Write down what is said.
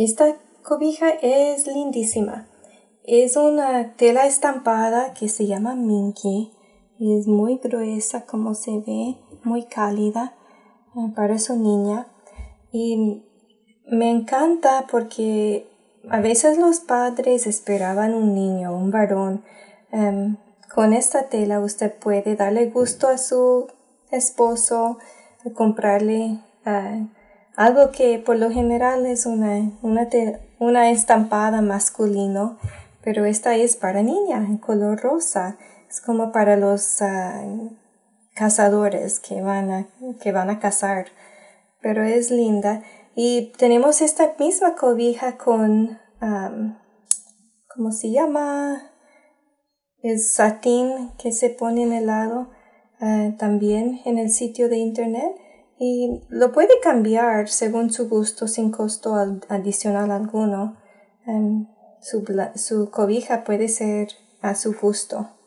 Esta cobija es lindísima. Es una tela estampada que se llama Minky. Es muy gruesa como se ve, muy cálida para su niña. Y me encanta porque a veces los padres esperaban un niño, un varón. Con esta tela usted puede darle gusto a su esposo, comprarle algo que por lo general es una estampada masculino, pero esta es para niña en color rosa. Es como para los cazadores que van a cazar, pero es linda. Y tenemos esta misma cobija con, ¿cómo se llama? El satín que se pone en el lado también en el sitio de internet, y lo puede cambiar según su gusto sin costo adicional alguno. Su cobija puede ser a su gusto.